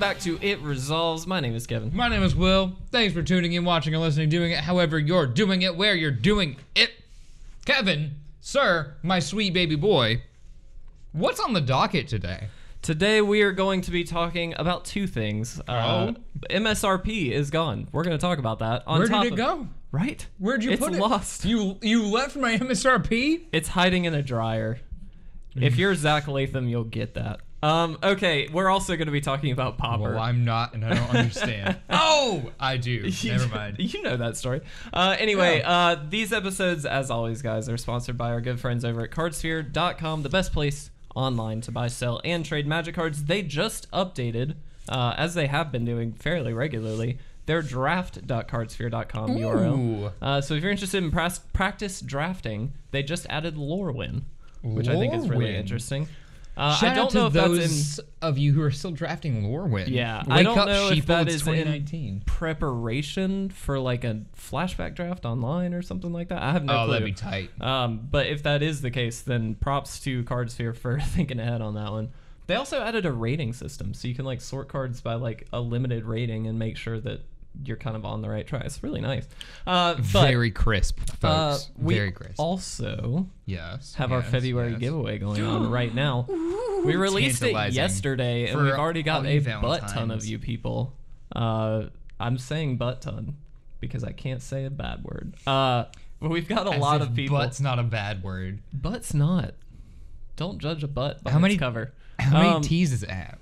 Welcome back to It Resolves. My name is Kevin. My name is Will. Thanks for tuning in, watching, and listening, doing it however you're doing it, where you're doing it. Kevin, sir, my sweet baby boy, what's on the docket today? Today we are going to be talking about two things. MSRP is gone. We're going to talk about that. On Where did it go? Right? Where'd you put it? It's lost. You left my MSRP? It's hiding in a dryer. If you're Zach Latham, you'll get that. Okay, we're also going to be talking about Popper. Well, I'm not, and I don't understand. Oh! I do. Never mind. You know that story. Anyway, yeah. These episodes, as always, guys, are sponsored by our good friends over at Cardsphere.com, the best place online to buy, sell, and trade Magic cards. They just updated, as they have been doing fairly regularly, their draft.cardsphere.com URL. So if you're interested in practice drafting, they just added Lorwyn, which I think is really interesting. Shout I don't out to know if those that's in, of you who are still drafting Lorwyn. Yeah, wake I don't up, know if that is in preparation for like a flashback draft online or something like that. I have no clue. Oh, that'd be tight. But if that is the case, then props to Cardsphere for thinking ahead on that one. They also added a rating system, so you can like sort cards by like a limited rating and make sure that you're kind of on the right track. It's really nice. Very crisp, folks. Very crisp. We also have our February giveaway going on right now. Ooh, we released it yesterday, and we've already got a butt ton of you people. I'm saying butt ton because I can't say a bad word. But we've got a lot of people. Butt's not a bad word. Butt's not. Don't judge a butt by its cover. How many T's is it at?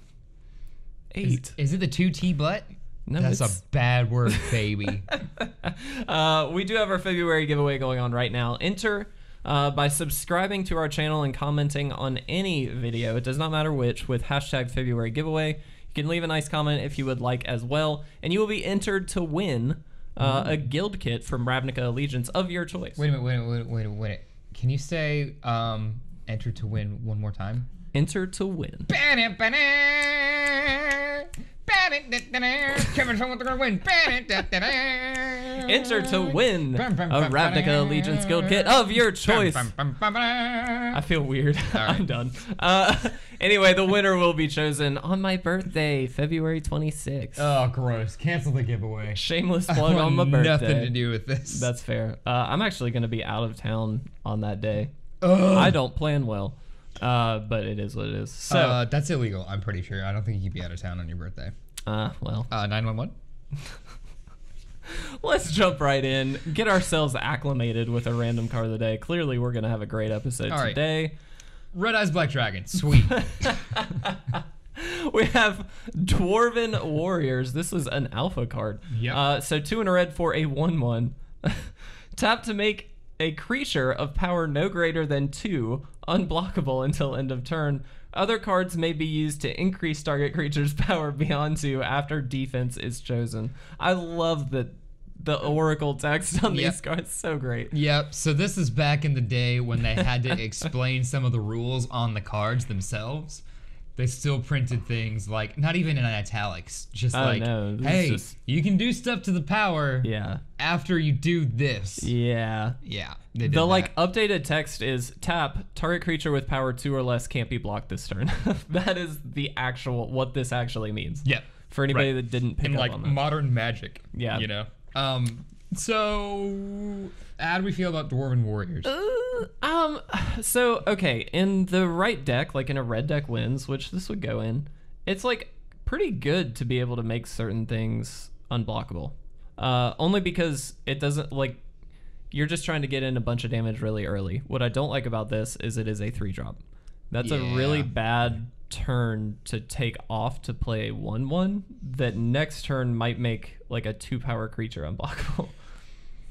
8. Is it the 2T butt? No, that's a bad word, baby. We do have our February giveaway going on right now. Enter by subscribing to our channel and commenting on any video. It does not matter which, with hashtag February giveaway. You can leave a nice comment if you would like as well, and you will be entered to win a guild kit from Ravnica Allegiance of your choice. Wait a minute. Can you say enter to win one more time? Enter to win. Enter to win a Ravnica Allegiance guild kit of your choice. I feel weird. Right. I'm done. Anyway, the winner will be chosen on my birthday, February 26th. Oh, gross. Cancel the giveaway. Shameless plug on my birthday. Nothing to do with this. That's fair. I'm actually going to be out of town on that day. Ugh. I don't plan well. But it is what it is. So that's illegal, I'm pretty sure. I don't think you can be out of town on your birthday. Well. 911? Let's jump right in. Get ourselves acclimated with a random card of the day. Clearly, we're going to have a great episode today. Red Eyes Black Dragon. Sweet. We have Dwarven Warriors. This is an alpha card. Yep. So 2 and a red for a 1/1. Tap to make a creature of power no greater than 2, unblockable until end of turn. Other cards may be used to increase target creature's power beyond 2 after defense is chosen. I love the Oracle text on these cards. So great. Yep. So this is back in the day when they had to explain some of the rules on the cards themselves. They still printed things like, not even in italics, just hey, you can do stuff to the power after you do this. Yeah. Yeah. They did the like updated text is tap, target creature with power 2 or less can't be blocked this turn. That is the actual, what this actually means. Yeah. For anybody that didn't pick up on that. And like modern Magic. Yeah. You know? So how do we feel about Dwarven Warriors? So okay, in the right deck, like in a red deck wins, which this would go in, it's like pretty good to be able to make certain things unblockable. Only because it doesn't like you're just trying to get in a bunch of damage really early. What I don't like about this is it is a 3-drop. That's a really bad turn to take off to play 1/1 that next turn might make like a 2-power creature unblockable.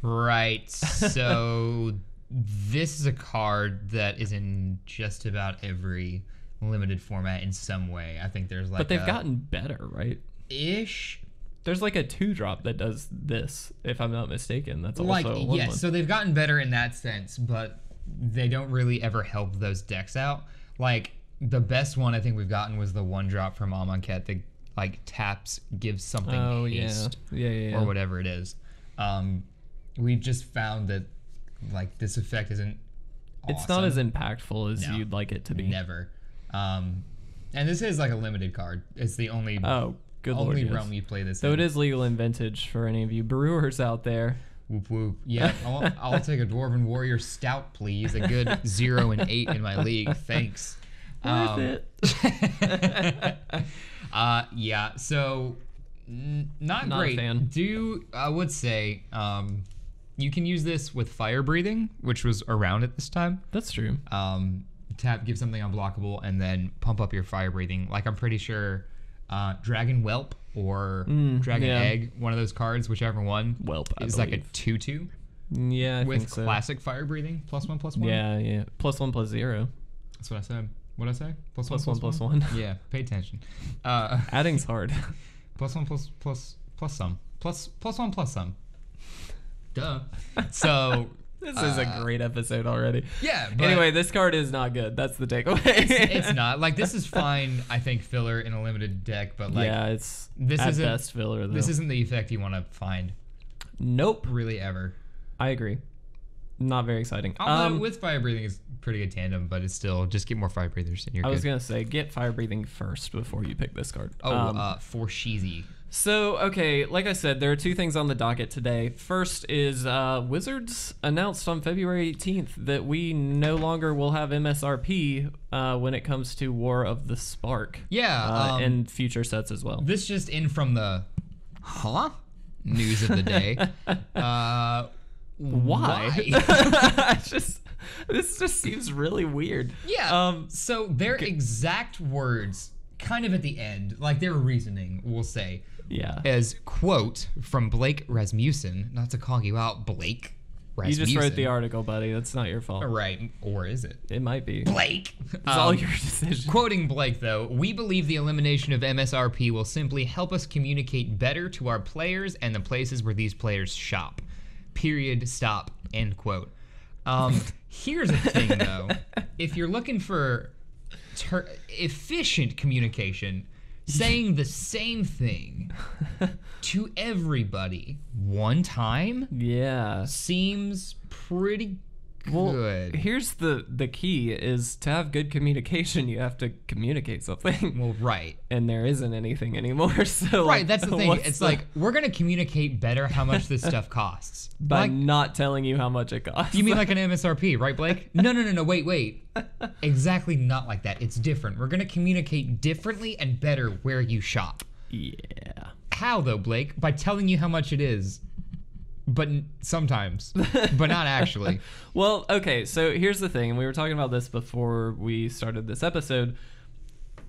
Right. So this is a card that is in just about every limited format in some way. I think there's like but they've gotten better, right? Ish. There's like a 2-drop that does this, if I'm not mistaken. That's also like, a 1/1. Yes, so they've gotten better in that sense, but they don't really ever help those decks out. Like the best one I think we've gotten was the 1-drop from Amonkhet that like taps, gives something haste or whatever it is. We've just found that like this effect isn't awesome. It's not as impactful as you'd like it to be. Never. And this is like a limited card. It's the only Good Only lord, realm yes. you play this So in. It is legal in vintage for any of you brewers out there. Whoop whoop. Yeah, I'll take a Dwarven Warrior stout, please. A good 0 and 8 in my league. Thanks. Worth it. Yeah, so not great. Not a fan. I would say you can use this with Fire Breathing, which was around at this time. That's true. Tap, give something unblockable, and then pump up your Fire Breathing. Like, I'm pretty sure Dragon Whelp or Dragon Egg, one of those cards, whichever one. Whelp, is like a 2/2. Yeah, I think so. With classic Fire Breathing, +1/+1. Yeah, yeah, +1/+0. That's what I said. What'd I say? +1/+1. Yeah, pay attention. Adding's hard. +1/+some. Duh. So. This is a great episode already. Yeah. But anyway, this card is not good. That's the takeaway. It's not. Like, this is fine, I think, filler in a limited deck, but like, yeah, it's this at best filler, though. This isn't the effect you want to find. Nope. Really ever. I agree. Not very exciting. Although with Fire Breathing is pretty good tandem, but it's still just get more Fire Breathers and you're good. I was gonna say get Fire Breathing first before you pick this card. Oh, for Sheezy. So, okay, like I said, there are two things on the docket today. First is Wizards announced on February 18th that we no longer will have MSRP when it comes to War of the Spark. Yeah. And future sets as well. This just in from the news of the day. Why? This just seems really weird. Yeah. So their exact words, kind of at the end, like their reasoning, we'll say. Yeah. As quote from Blake Rasmussen, not to call you out, Blake Rasmussen. You just wrote the article, buddy. That's not your fault. Right. Or is it? It might be. Blake. It's all your decision. Quoting Blake, though, we believe the elimination of MSRP will simply help us communicate better to our players and the places where these players shop. Period. Stop. End quote. Here's the thing, though. If you're looking for efficient communication, saying the same thing to everybody one time, yeah, seems pretty good. Here's the key: is to have good communication, you have to communicate something. Well, right. And there isn't anything anymore. So right, like, that's the thing. It's like we're gonna communicate better how much this stuff costs by like, not telling you how much it costs. You mean like an MSRP, right, Blake? No. Wait. Exactly, not like that. It's different. We're gonna communicate differently and better where you shop. Yeah. How though, Blake? By telling you how much it is. But sometimes, but not actually. Well, okay, so here's the thing, and we were talking about this before we started this episode.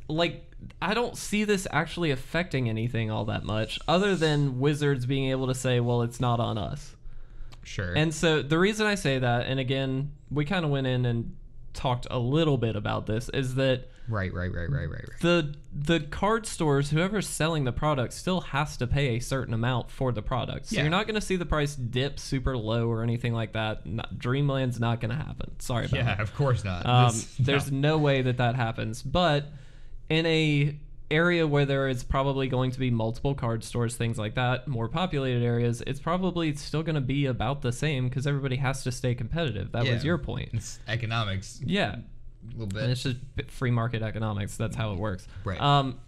Like, I don't see this actually affecting anything all that much, other than Wizards being able to say, well, it's not on us. Sure. And so the reason I say that, and again, we kind of went in and talked a little bit about this, is that right. The card stores, whoever's selling the product, still has to pay a certain amount for the product. So you're not going to see the price dip super low or anything like that. Dreamland's not going to happen. Sorry about that. Yeah, of course not. There's no way that happens. But in a area where there is probably going to be multiple card stores, things like that, more populated areas, it's probably still going to be about the same because everybody has to stay competitive. That was your point. It's economics. Yeah. A little bit. And it's just free market economics. That's how it works. Right. On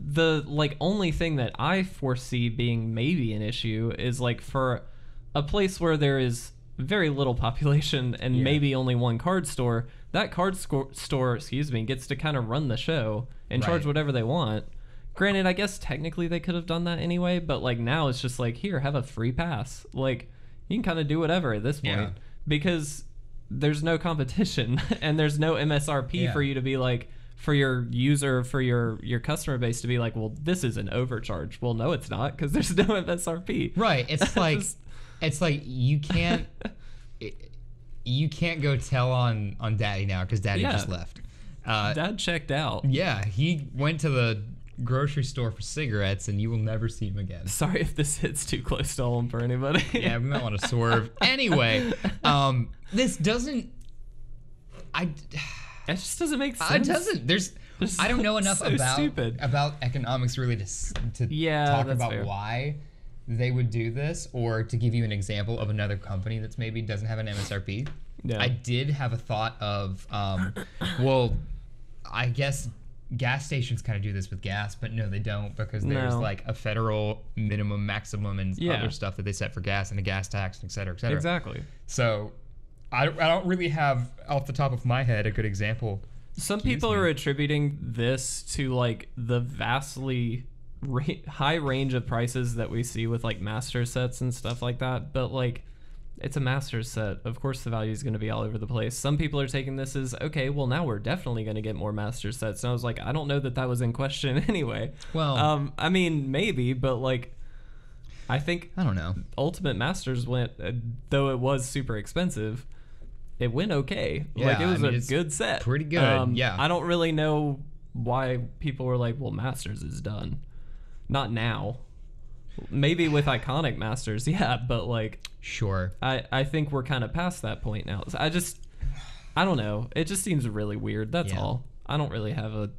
the only thing that I foresee being maybe an issue is like for a place where there is very little population and maybe only one card store, that card store, excuse me, gets to kind of run the show and charge whatever they want. Granted, I guess technically they could have done that anyway, but like now it's just like, here, have a free pass. Like you can kind of do whatever at this point because there's no competition and there's no MSRP for you to be like, for your user, for your customer base to be like, well, this is an overcharge. Well, no, it's not because there's no MSRP. Right. It's like, it's like you can't you can't go tell on Daddy now because Daddy just left. Dad checked out. Yeah, he went to the grocery store for cigarettes, and you will never see him again. Sorry if this hits too close to home for anybody. Yeah, we might want to swerve. Anyway, this doesn't. It just doesn't make sense. It doesn't. There's I don't know enough about economics really to talk about why they would do this, or to give you an example of another company that's maybe doesn't have an MSRP. Yeah. I did have a thought of, well, I guess gas stations kind of do this with gas, but no, they don't, because there's like a federal minimum, maximum, and other stuff that they set for gas, and a gas tax, and et cetera, et cetera. Exactly. So I don't really have, off the top of my head, a good example. Some people are attributing this to like the vastly high range of prices that we see with like master sets and stuff like that, but like it's a master set. Of course the value is going to be all over the place. Some people are taking this as, okay, well now we're definitely going to get more master sets. And I was like, I don't know that that was in question anyway. Well, I mean, maybe, but like, I think, I don't know. Ultimate Masters went, though it was super expensive, it went okay. Yeah, like it was a good set. Pretty good. Yeah. I don't really know why people were like, well, Masters is done. Not now. Maybe with iconic masters, yeah, but like, sure, I think we're kind of past that point now. So I don't know, it just seems really weird, that's all. I don't really have a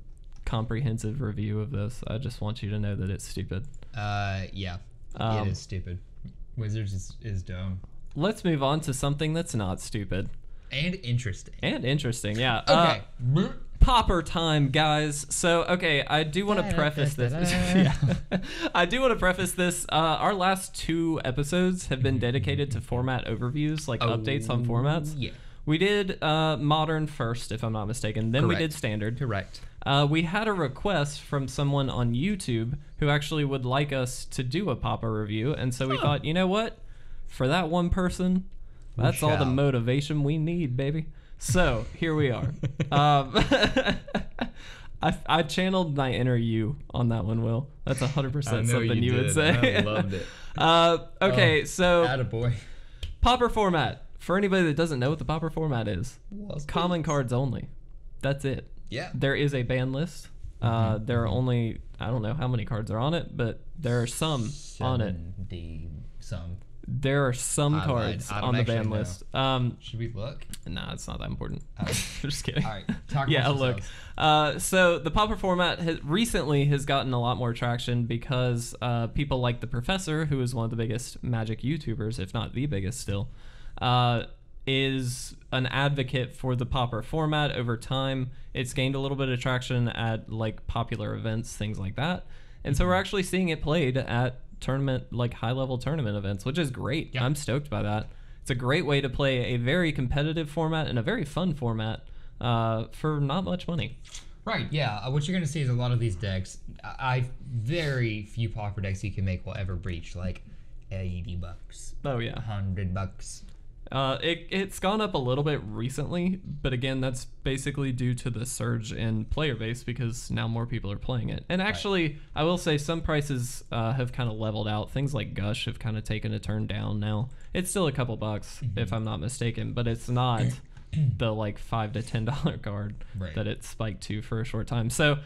comprehensive review of this. I just want you to know that it's stupid. Yeah, it is stupid. Wizards is dumb. Let's move on to something that's not stupid and interesting. And interesting, yeah. Okay. Popper time, guys. So, okay, I do want to preface this. I do want to preface this. Our last two episodes have been dedicated to format overviews, like updates on formats. Yeah. We did Modern first, if I'm not mistaken. Then we did Standard. Correct. We had a request from someone on YouTube who actually would like us to do a Popper review, and so we thought, you know what? For that one person, that's all the motivation we need, baby. So here we are. I channeled my inner you on that one, Will. That's 100% something you would say. I loved it. Okay, so attaboy. Popper format. For anybody that doesn't know what the Popper format is, common cards only. That's it. Yeah. There is a ban list. There are only, I don't know how many cards are on it, but there are some on it. There are some cards on the ban list. Should we look? Nah, it's not that important. Just kidding. All right, look. So the Popper format recently has gotten a lot more traction because people like the Professor, who is one of the biggest Magic YouTubers, if not the biggest still, is an advocate for the Popper format over time. It's gained a little bit of traction at like popular events, things like that. And so we're actually seeing it played at tournament, like high level tournament events, which is great. I'm stoked by that. It's a great way to play a very competitive format and a very fun format for not much money. Right, yeah. What you're going to see is a lot of these decks, very few Popper decks you can make will ever breach like $80. Oh yeah. $100. It's gone up a little bit recently, but again, that's basically due to the surge in player base because now more people are playing it. And actually, I will say some prices have kind of leveled out. Things like Gush have kind of taken a turn down now. It's still a couple bucks, if I'm not mistaken, but it's not the like $5 to $10 card that it spiked to for a short time. So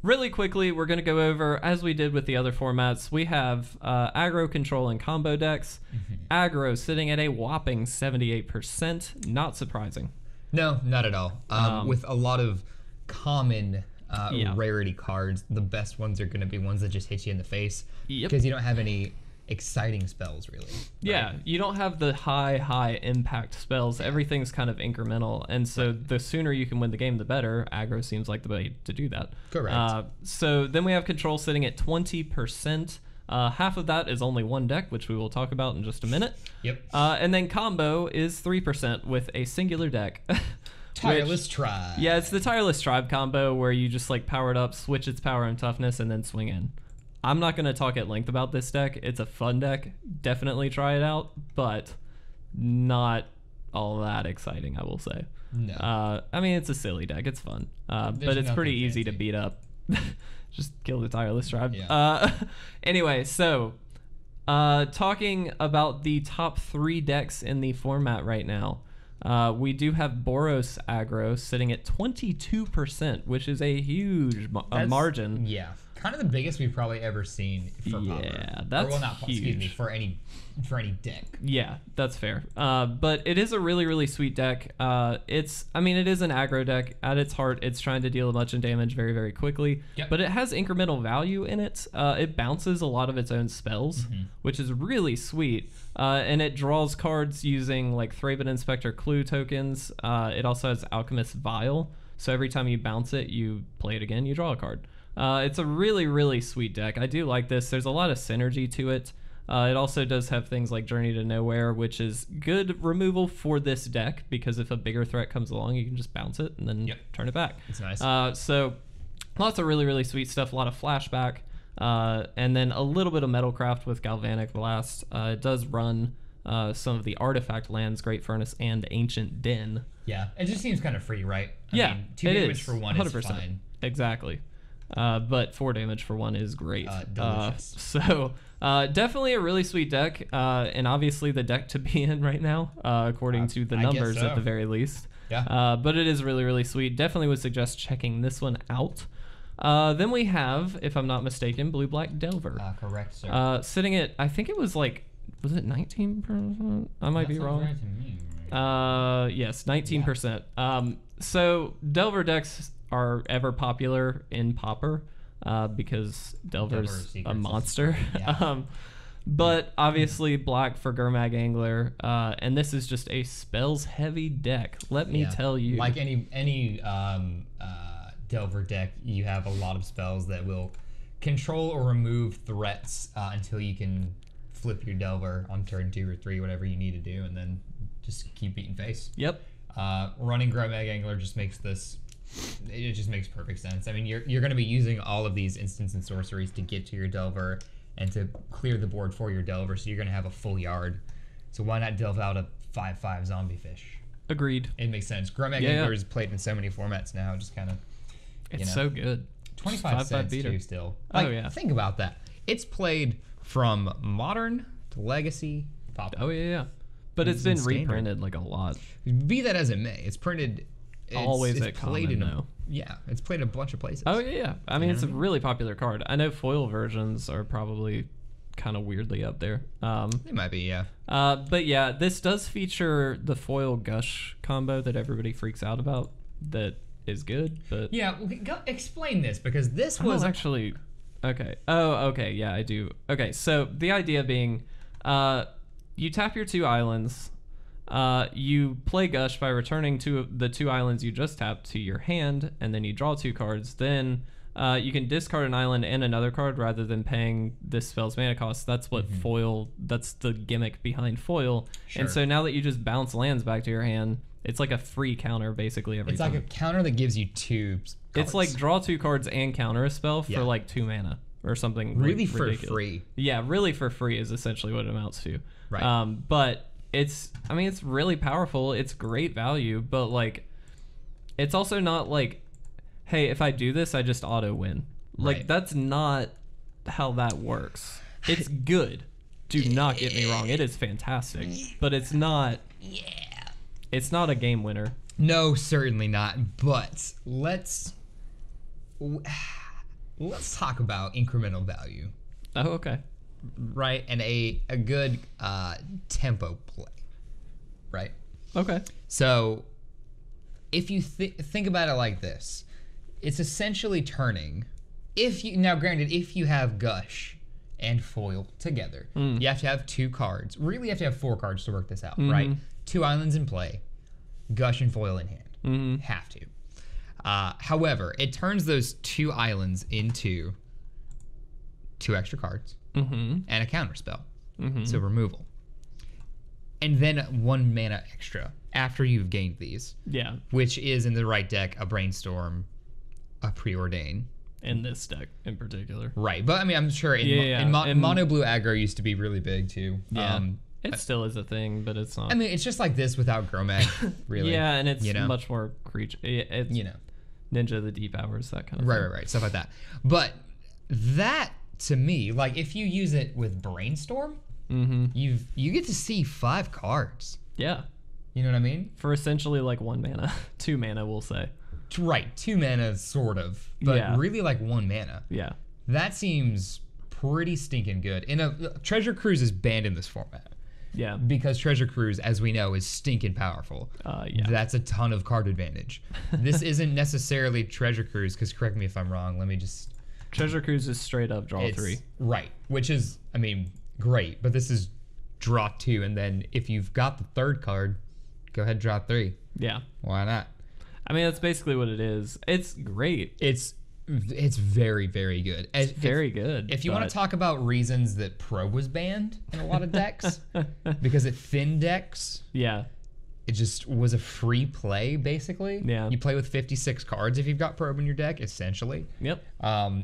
really quickly, we're going to go over, as we did with the other formats, we have aggro control and combo decks. Aggro sitting at a whopping 78%. Not surprising. No, not at all. With a lot of common rarity cards, the best ones are going to be ones that just hit you in the face because you don't have any exciting spells, really. Yeah, you don't have the high impact spells. Everything's kind of incremental, and so the sooner you can win the game, the better. Aggro seems like the way to do that. Correct. So then we have control sitting at 20%. Half of that is only one deck, which we will talk about in just a minute. Yep. And then combo is 3% with a singular deck. Tireless Tribe. Yeah, it's the Tireless Tribe combo where you just like power it up, switch its power and toughness, and then swing in. I'm not going to talk at length about this deck. It's a fun deck. Definitely try it out, but not all that exciting, I will say. No. I mean, it's a silly deck. It's fun, but it's pretty easy to beat up. Just kill the Tireless Tribe. Yeah. Anyway, so talking about the top three decks in the format right now, we do have Boros Aggro sitting at 22%, which is a huge margin. Yeah. Kind of the biggest we've probably ever seen for Popper. Yeah, that's huge. Excuse me, for any deck. Yeah, that's fair. But it is a really, really sweet deck. It is an aggro deck. At its heart, it's trying to deal a bunch of damage very, very quickly. Yep. But it has incremental value in it. It bounces a lot of its own spells, which is really sweet. And it draws cards using like Thraben Inspector Clue tokens. It also has Alchemist Vial. So every time you bounce it, you play it again, you draw a card. It's a really, really sweet deck. I do like this. There's a lot of synergy to it. It also does have things like Journey to Nowhere, which is good removal for this deck, because if a bigger threat comes along, you can just bounce it and then turn it back. It's nice. So lots of really, really sweet stuff, a lot of flashback, and then a little bit of Metalcraft with Galvanic Blast. It does run some of the artifact lands, Great Furnace and Ancient Den. Yeah, it just seems kind of free, right? I mean, 2 damage for one 100%. Is fine. Exactly. But 4 damage for one is great. So definitely a really sweet deck, and obviously the deck to be in right now, according to the numbers at the very least. Yeah. But it is really, really sweet. Definitely would suggest checking this one out. Then we have, if I'm not mistaken, Blue Black Delver. Correct, sir. Sitting at, I think it was like, was it 19%? I might be wrong. That sounds right to me. Yes, 19%. Yeah. So Delver decks are ever popular in Pauper, because Delver's a monster. Yeah. But obviously black for Gurmag Angler, and this is just a spells heavy deck, let me tell you. Like any Delver deck, you have a lot of spells that will control or remove threats until you can flip your Delver on turn 2 or 3, whatever you need to do, and then just keep beating face. Yep. Running Gurmag Angler just makes this, it just makes perfect sense. I mean, you're going to be using all of these instants and sorceries to get to your Delver and to clear the board for your Delver, so you're going to have a full yard. So why not delve out a 5/5 zombie fish? Agreed. It makes sense. Gurmag Angler is played in so many formats now. Just kind of, it's so good. 25 cents too still. Like, oh yeah. Think about that. It's played from Modern to Legacy. Pop. Oh yeah. But it's been reprinted like a lot. Be that as it may, it's printed. It's played in now. Yeah, it's played in a bunch of places. Oh yeah, I mean, it's a really popular card. I know foil versions are probably kind of weirdly up there. They might be, yeah. But yeah, this does feature the foil Gush combo that everybody freaks out about. That is good, but yeah, explain this, because this was actually okay. Oh, okay, yeah, I do. Okay, so the idea being, you tap your 2 islands. You play Gush by returning the 2 islands you just tapped to your hand, and then you draw 2 cards. Then you can discard an island and another card rather than paying this spell's mana cost. That's what foil, that's the gimmick behind foil. Sure. And so now that you just bounce lands back to your hand, it's like a free counter basically every time. It's like a counter that gives you 2 cards. It's like draw 2 cards and counter a spell for like 2 mana or something. Really for ridiculous. Free. Yeah, really for free is essentially what it amounts to. Right. But I mean, it's really powerful. It's great value, but like, it's also not like, hey, if I do this, I just auto win. Like, that's not how that works. It's good. Do not get me wrong. It is fantastic, but it's not. Yeah. It's not a game winner. No, certainly not. But let's talk about incremental value. Oh, okay. Right, and a good tempo play, right? Okay. So if you think about it like this, it's essentially turning. Now, granted, if you have Gush and foil together, you have to have 2 cards. Really, you have to have 4 cards to work this out, right? 2 islands in play, Gush and foil in hand. Have to. However, it turns those 2 islands into 2 extra cards. And a counter spell, so removal, and then 1 mana extra after you've gained these. Yeah, which is in the right deck a Brainstorm, a Preordain. In this deck in particular. Right, but I mean, I'm sure mono blue aggro used to be really big too. Yeah, it still is a thing, but it's not. I mean, it's just like this without Gurmag, really. Yeah, and it's much more creature. It's Ninja the Deep Hours, that kind of thing. Right, stuff like that. But that. To me, like if you use it with Brainstorm, you get to see 5 cards. Yeah, you know what I mean. For essentially like 1 mana, 2 mana, we'll say. Right, 2 mana, sort of, but really like 1 mana. Yeah, that seems pretty stinking good. And Treasure Cruise is banned in this format. Yeah, because Treasure Cruise, as we know, is stinking powerful. That's a ton of card advantage. This isn't necessarily Treasure Cruise, because correct me if I'm wrong. Let me just. Treasure Cruise is straight up draw 3. Right, which is, I mean, great, but this is draw 2, and then if you've got the 3rd card, go ahead and draw 3. Yeah. Why not? I mean, that's basically what it is. It's great. It's very, very good. It's very good. If you want to talk about reasons that Probe was banned in a lot of decks, because it thinned decks. Yeah. It just was a free play, basically. Yeah. You play with 56 cards if you've got Probe in your deck, essentially. Yep.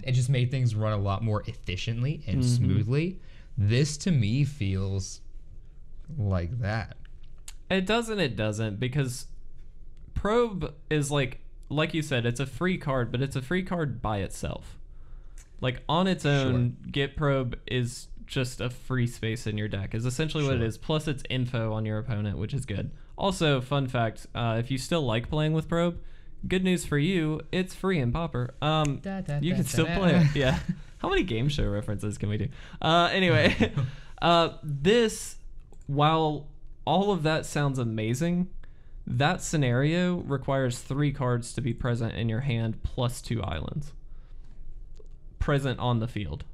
It just made things run a lot more efficiently and smoothly. This, to me, feels like that. It doesn't, because Probe is like you said, it's a free card, but it's a free card by itself. Like, on its own, Get Probe is just a free space in your deck, is essentially what it is, plus it's info on your opponent, which is good. Also, fun fact, if you still like playing with Probe, good news for you, it's free in Pauper. You can still play it. Yeah. How many game show references can we do? Anyway, this, while all of that sounds amazing, that scenario requires 3 cards to be present in your hand plus 2 islands present on the field.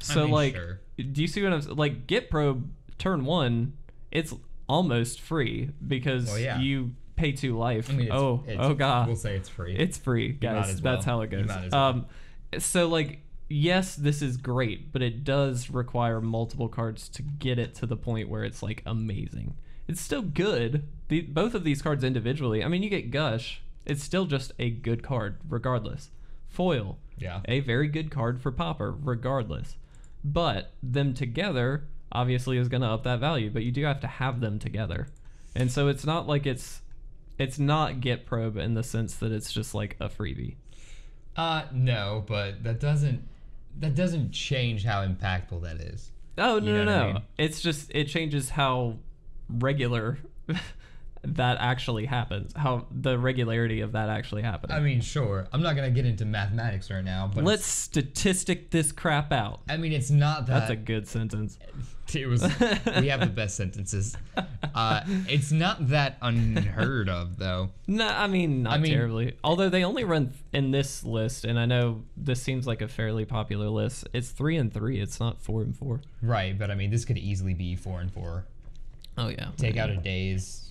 So, I mean, do you see what I'm saying? Like, Get Probe turn 1, it's almost free because you pay 2 life. I mean, oh god. We'll say it's free. It's free, guys. That's how it goes. So, like, yes, this is great, but it does require multiple cards to get it to the point where it's like amazing. It's still good. Both of these cards individually. I mean, you get Gush. It's still just a good card, regardless. Foil. Yeah. A very good card for Pauper, regardless. But them together, obviously, is going to up that value. But you do have to have them together. And so it's not like it's not Get Probe in the sense that it's just like a freebie. No, but that doesn't change how impactful that is. Oh, no, no, no. It's just, it changes how regular that actually happens, how the regularity of that actually happens. I mean, sure, I'm not gonna get into mathematics right now, but let's statistic this crap out. I mean, it's not that's a good sentence. It was we have the best sentences. It's not that unheard of, though. No, I mean, not terribly. Although they only run in this list, and I know this seems like a fairly popular list. It's 3 and 3. It's not 4 and 4. Right, but I mean, this could easily be 4 and 4. Oh yeah. Take out a Daze.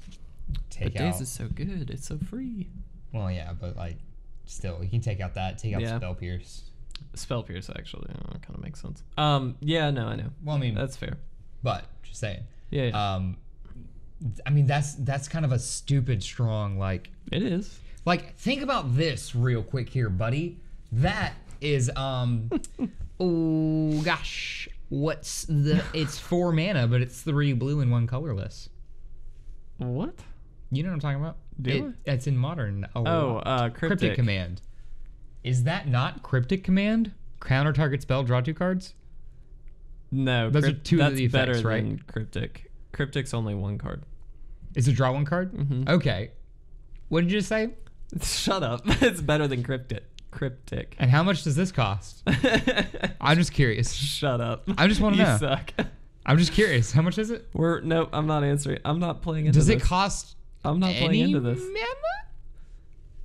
Daze is so good. It's so free. Well, yeah, but like, still, you can take out that. Take out Spell Pierce. Spell Pierce, actually, kind of makes sense. Yeah, no, I know. Well, I mean, that's fair. But just saying. Yeah. I mean, that's kind of a stupid strong like. It is. Like, think about this real quick here, buddy. That is oh gosh. It's 4 mana, but it's 3 blue and 1 colorless. What? You know what I'm talking about? That's in Modern. Cryptic Command. Is that not Cryptic Command? Counter target spell, draw 2 cards? No, those are 2 of the effects, right? Than Cryptic. Cryptic's only 1 card. Is it draw 1 card? Mm-hmm. Okay. What did you just say? Shut up. It's better than Cryptic. And how much does this cost? I'm just curious. Shut up. I just want to know. You suck. I'm just curious. How much is it? No, I'm not answering. I'm not playing into this. Does it cost? I'm not playing into this.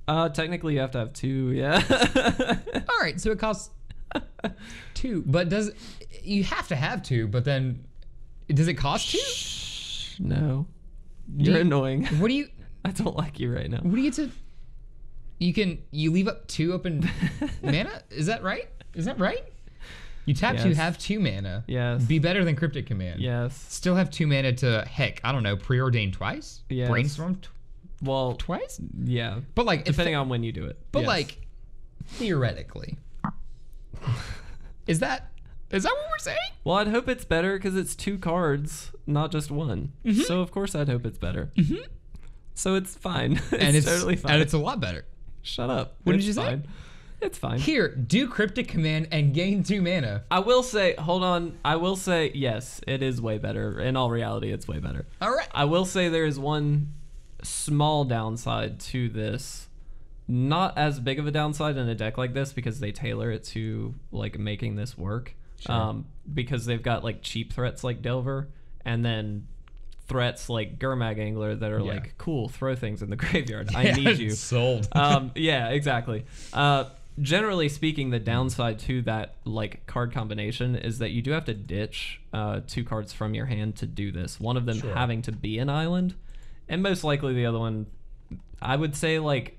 Technically, you have to have 2. Yeah. All right, so it costs 2, but you have to have 2? But then, does it cost 2? No. You're annoying. What do you? I don't like you right now. What do you get to? You leave up 2 open mana? Is that right? Is that right? You tap 2, have 2 mana. Yes. Be better than Cryptic Command. Yes. Still have 2 mana to, heck, I don't know, Preordain twice? Yes. Brainstorm twice? Yeah. But like, depending on when you do it. But like, theoretically. Is that what we're saying? Well, I'd hope it's better because it's 2 cards, not just 1. Mm-hmm. So of course I'd hope it's better. Mm-hmm. So it's fine. It's totally fine. And it's a lot better. Shut up. What did you say? It's fine. Here, do Cryptic Command and gain 2 mana. I will say, hold on. I will say, yes, it is way better. In all reality, it's way better. All right. I will say there is one small downside to this. Not as big of a downside in a deck like this because they tailor it to like making this work. Sure. Because they've got like cheap threats like Delver and then threats like Gurmag Angler that are like, cool, throw things in the graveyard. I need you. Sold. Yeah, exactly. Generally speaking, the downside to that like card combination is that you do have to ditch 2 cards from your hand to do this. One of them having to be an island, and most likely the other one, I would say like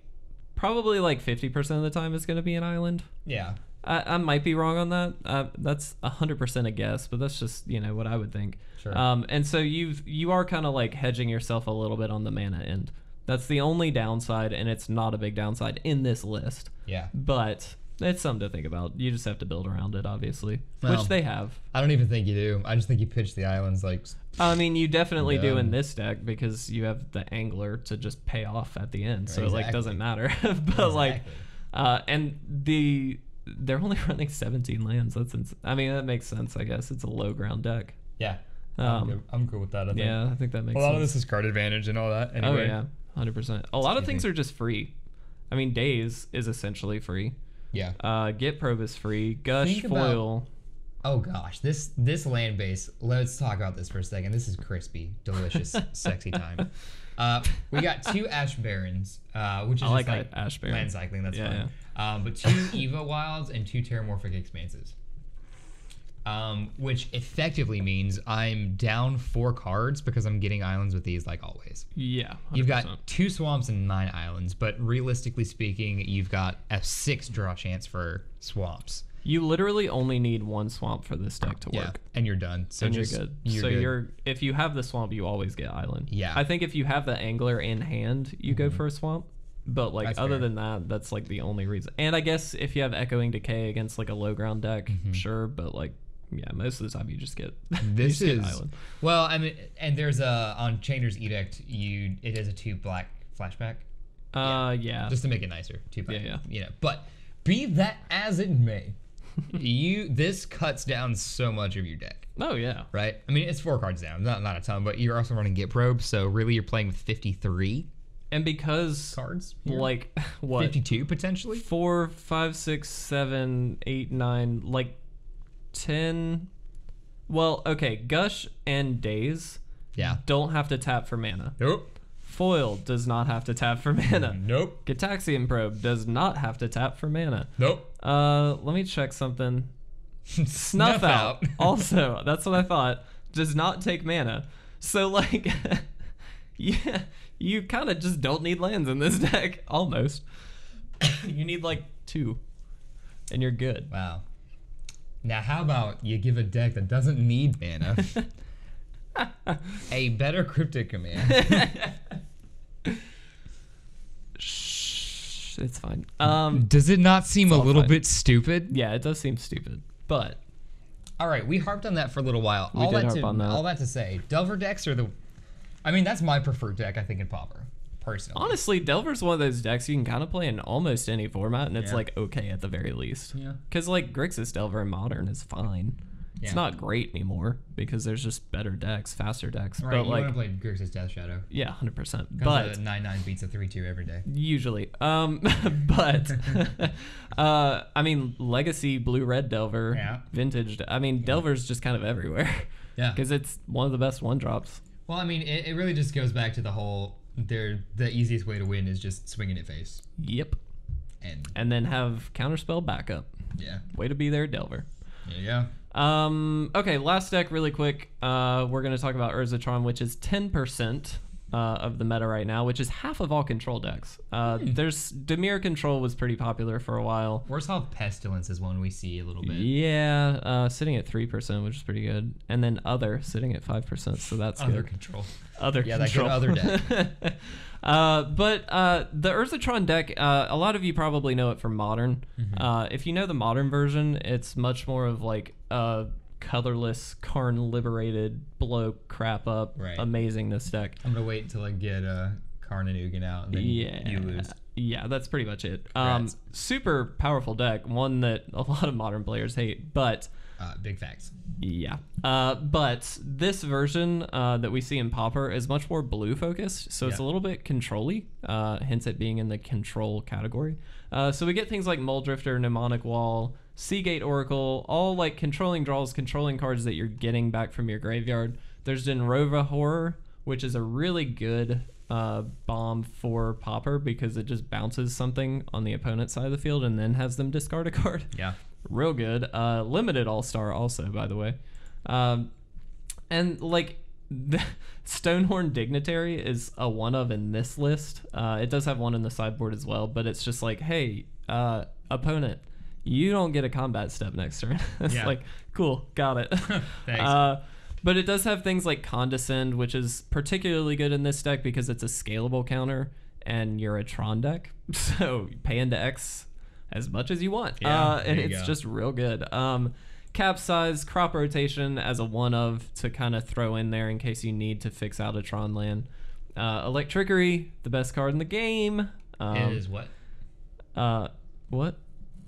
probably like 50% of the time it's going to be an island. Yeah. I might be wrong on that. That's 100% a guess, but that's just, you know, what I would think. Sure. And so you are kind of like hedging yourself a little bit on the mana end. That's the only downside, and it's not a big downside in this list. Yeah. But it's something to think about. You just have to build around it, obviously, well, which they have. I don't even think you do. I just think you pitch the islands like... I mean, you definitely do in this deck because you have the angler to just pay off at the end, right, so it doesn't matter. But and they're only running 17 lands. That's I mean, that makes sense, I guess. It's a low ground deck. Yeah. I'm cool with that, I think. Yeah, I think that makes sense. A lot of this is card advantage and all that anyway. Oh, yeah, 100%. A lot of things are just free. I mean, Daze is essentially free. Yeah. Git Probe is free. Gush, Foil. Oh, gosh. This land base, let's talk about this for a second. This is crispy, delicious, sexy time. We got 2 Ash Barrens, which is like Ash Barren. Land cycling. That's fun. Yeah. But 2 Eva Wilds and 2 Terramorphic Expanses. Which effectively means I'm down 4 cards because I'm getting islands with these, like always. Yeah, 100%. You've got 2 swamps and 9 islands, but realistically speaking, you've got a 6 draw chance for swamps. You literally only need 1 swamp for this deck to work. Yeah, and you're done. So and just, you're good. If you have the swamp, you always get island. Yeah. I think if you have the angler in hand, you go for a swamp. But like other than that, that's like the only reason. And I guess if you have Echoing Decay against like a low ground deck, sure, but like. Yeah, most of the time you just get this just is island. Well, I mean, and there's on Chainer's Edict, it is a 2 black flashback. Yeah. Just to make it nicer, 2 black. Yeah. You know, but be that as it may, this cuts down so much of your deck. Oh yeah. Right. I mean, it's 4 cards down, not a ton, but you're also running Git Probe, so really you're playing with 53. And because cards, like what 52 potentially, 4, 5, 6, 7, 8, 9, like. 10. Well, okay. Gush and Daze don't have to tap for mana. Nope. Foil does not have to tap for mana. Nope. Gitaxian Probe does not have to tap for mana. Nope. Let me check something. Snuff Out. Also, that's what I thought. Does not take mana. So, like, yeah, you kind of just don't need lands in this deck. Almost. You need, like, 2. And you're good. Wow. Now, how about you give a deck that doesn't need mana a better Cryptic Command? Shh, it's fine. Does it not seem a little bit stupid? Yeah, it does seem stupid, but... All right, we harped on that for a little while. We did harp on that. All that to say, Delver decks are the... I mean, that's my preferred deck, I think, in Pauper. Personally. Honestly, Delver's one of those decks you can kind of play in almost any format, and it's like okay at the very least. Yeah. Because like Grixis Delver in Modern is fine. Yeah. It's not great anymore because there's just better decks, faster decks. Right. But you like, want to play Grixis Death Shadow. Yeah, 100%. But 9/9 beats a 3/2 every day. Usually. But I mean, Legacy, Blue Red Delver, Vintage. I mean, Delver's just kind of everywhere. Yeah. Because it's one of the best one drops. Well, I mean, it really just goes back to the whole. The easiest way to win is just swinging at face. Yep. And then have Counterspell backup. Yeah. Way to be there, Delver. Yeah. Okay, last deck really quick. We're going to talk about Urzatron, which is 10% of the meta right now, which is half of all control decks. There's Dimir Control was pretty popular for a while. Orzhov Pestilence is one we see a little bit. Yeah, sitting at 3%, which is pretty good. And then Other sitting at 5%, so that's good. Control. Other control. Yeah, that good Other deck. But the Urzatron deck, a lot of you probably know it from Modern. If you know the Modern version, it's much more of like a colorless, Karn liberated, blow crap up, amazingness deck. I'm gonna wait until I get Karn and Ugin out, and then you lose. Yeah, that's pretty much it. Super powerful deck, one that a lot of Modern players hate, but big facts. Yeah. But this version that we see in Pauper is much more blue focused, so it's a little bit control-y, hence it being in the control category. So we get things like Mole Drifter, Mnemonic Wall, Seagate Oracle, all like controlling draws, controlling cards that you're getting back from your graveyard. There's Dinrova Horror, which is a really good bomb for Pauper because it just bounces something on the opponent's side of the field and then has them discard a card. Yeah. Real good. Limited All-Star also, by the way. And like the Stonehorn Dignitary is a one of in this list. It does have one in the sideboard as well, but it's just like, hey, opponent, you don't get a combat step next turn. It's yeah. like, cool, got it. Thanks. But it does have things like Condescend, which is particularly good in this deck because it's a scalable counter and you're a Tron deck, so you pay into X as much as you want. Yeah, and it's go. Just real good. Capsize, Crop Rotation as a one of to kind of throw in there in case you need to fix out a Tron land. Electrickery, the best card in the game. It is what? What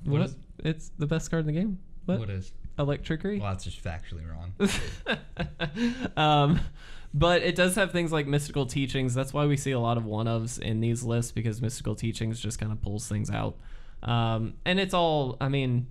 is? It's the best card in the game. What is? Electrickery? Well, that's just factually wrong. But it does have things like Mystical Teachings. That's why we see a lot of one-ofs in these lists, because Mystical Teachings just kind of pulls things out. And it's all, I mean,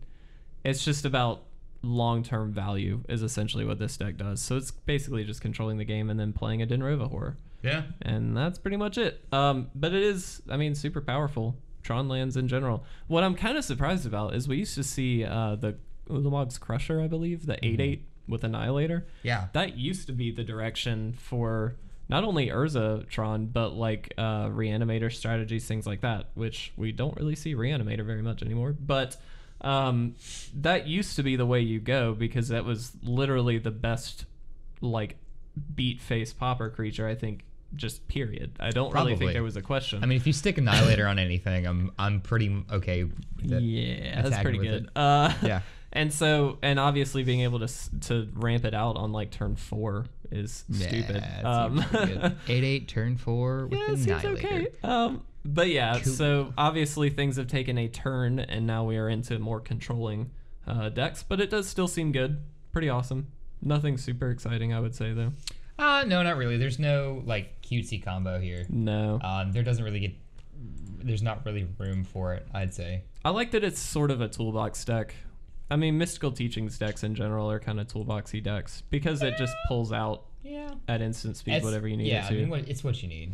it's just about long-term value is essentially what this deck does. So it's basically just controlling the game and then playing a Dinrova Horror. Yeah. And that's pretty much it. But it is, I mean, super powerful. Tron lands in general. What I'm kind of surprised about is we used to see the Ulamog's Crusher, I believe, the 8/8 with Annihilator. Yeah. That used to be the direction for not only Urzatron, but like reanimator strategies, things like that, which we don't really see reanimator very much anymore. But that used to be the way you go, because that was literally the best like beat face popper creature, I think, just period. I don't really think there was a question. I mean, if you stick Annihilator on anything, I'm pretty okay with it. Yeah, that's pretty good. Yeah. And so, and obviously being able to ramp it out on like turn 4 is stupid. 8/8 turn 4 with Annihilator. Okay. But yeah, cool. So obviously things have taken a turn and now we are into more controlling decks, but it does still seem good. Pretty awesome. Nothing super exciting, I would say, though. No, not really. There's no like cutesy combo here. No. There's not really room for it, I'd say. I like that it's sort of a toolbox deck. I mean, Mystical Teachings decks in general are kind of toolboxy decks because it just pulls out at instant speed whatever you need it to. Yeah, I mean, it's what you need.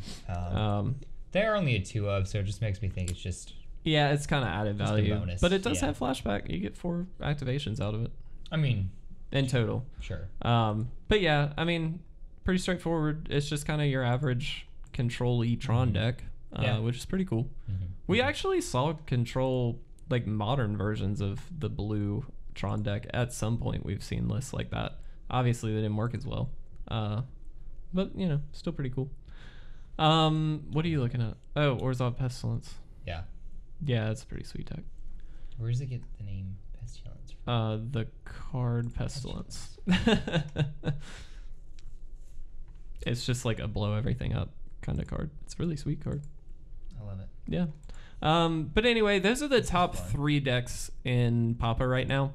They're only a 2 of, so it just makes me think it's just... Yeah, it's kind of added value. Bonus. But it does have Flashback. You get 4 activations out of it. I mean... In total. Sure. But yeah, I mean... pretty straightforward. It's just kind of your average control Tron deck, which is pretty cool. We actually saw control like modern versions of the blue Tron deck at some point. We've seen lists like that. Obviously, they didn't work as well, but you know, still pretty cool. What are you looking at? Oh, Orzhov Pestilence. Yeah, yeah, that's a pretty sweet deck. Where does it get the name Pestilence from? The card Pestilence. It's just like a blow everything up kind of card. It's a really sweet card. I love it. Yeah. But anyway, those are the top 3 decks in Papa right now.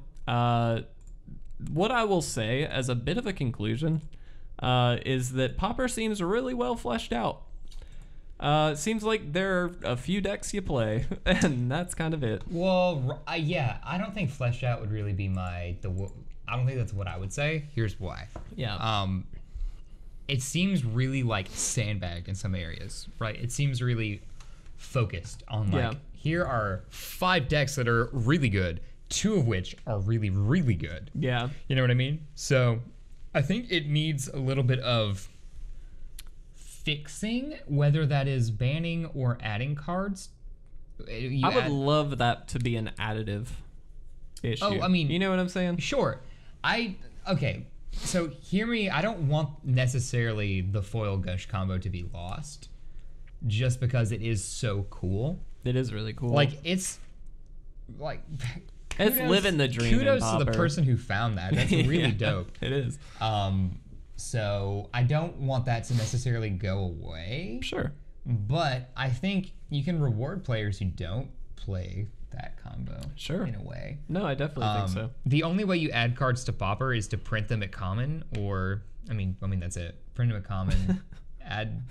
What I will say as a bit of a conclusion is that Popper seems really well fleshed out. It seems like there are a few decks you play, and that's kind of it. Well, yeah, I don't think fleshed out would really be I don't think that's what I would say. Here's why. Yeah. It seems really like sandbagged in some areas, right? It seems really focused on like, here are 5 decks that are really good, 2 of which are really, really good. Yeah. You know what I mean? So I think it needs a little bit of fixing, whether that is banning or adding cards. I would love that to be an additive issue. Oh, I mean. You know what I'm saying? Sure. Okay. So hear me, I don't want necessarily the foil gush combo to be lost just because it is so cool. It is really cool. Like it's like it's living the dream. Kudos to the person who found that. That's really dope. It is. So I don't want that to necessarily go away. Sure. But I think you can reward players who don't play that combo, sure, in a way. No, I definitely think so. The only way you add cards to Pauper is to print them at common, or I mean that's it. Print them at common, add,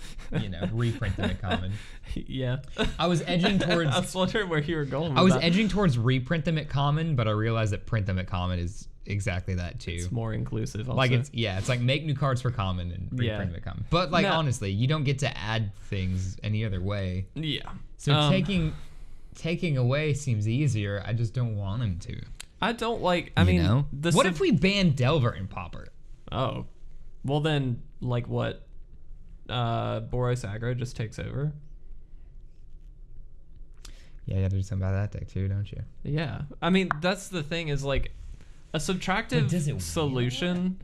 you know, reprint them at common. Yeah. I was edging towards. I was wondering where you were going. Edging towards reprint them at common, but I realized that print them at common is exactly that too. It's more inclusive. Also. Like it's like make new cards for common and reprint them at common. But like honestly, you don't get to add things any other way. Yeah. So taking away seems easier. I just don't want him to. I don't like. I mean, what if we ban Delver and Pauper? Oh, well then like what Boros Aggro just takes over. Yeah, you gotta do something about that deck too, don't you? Yeah. I mean, that's the thing is, like, a subtractive solution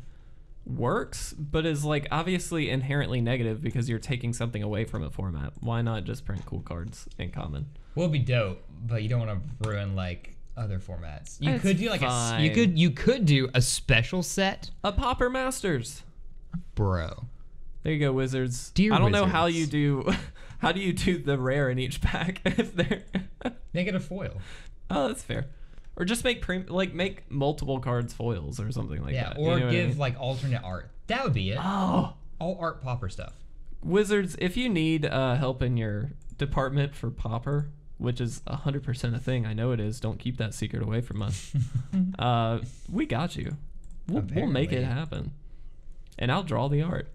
works, but is, like, obviously inherently negative because you're taking something away from a format. Why not just print cool cards in common? Well, it'd be dope, but you don't want to ruin, like, other formats. You could do, like, you could do a special set. A Pauper Masters. Bro. There you go, Wizards. Dear I don't Wizards. Know how you do... How do you do the rare in each pack? If they're make it a foil. Oh, that's fair. Or just make make multiple cards foils or something like that. Yeah, or you know give I mean? Like alternate art. That would be it. Oh, all art Pauper stuff. Wizards, if you need help in your department for Pauper, which is 100% a thing, I know it is. Don't keep that secret away from us. We got you. We'll make it happen. And I'll draw the art.